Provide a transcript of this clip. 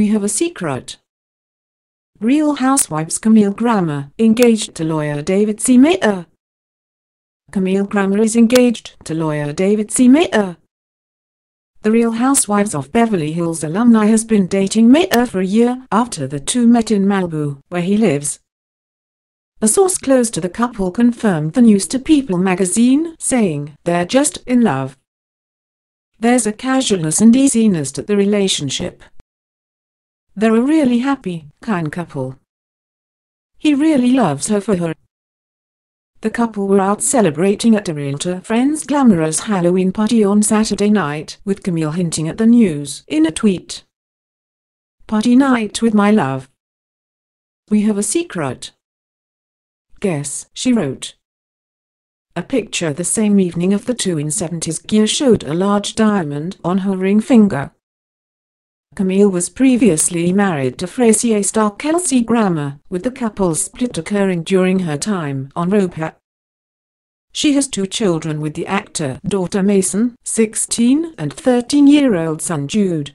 We have a secret. Real Housewives Camille Grammer engaged to lawyer David C. Meyer. Camille Grammer is engaged to lawyer David C. Meyer. The Real Housewives of Beverly Hills alumni has been dating Meyer for a year after the two met in Malibu, where he lives. A source close to the couple confirmed the news to People magazine, saying, "They're just in love. There's a casualness and easiness to the relationship. They're a really happy, kind couple. He really loves her for her." The couple were out celebrating at a realtor friend's glamorous Halloween party on Saturday night, with Camille hinting at the news in a tweet. "Party night with my love. We have a secret. Guess," she wrote. A picture the same evening of the two in 70s gear showed a large diamond on her ring finger. Camille was previously married to Frasier star Kelsey Grammer, with the couple's split occurring during her time on Roper. She has two children with the actor, daughter Mason, 16, and 13-year-old son Jude,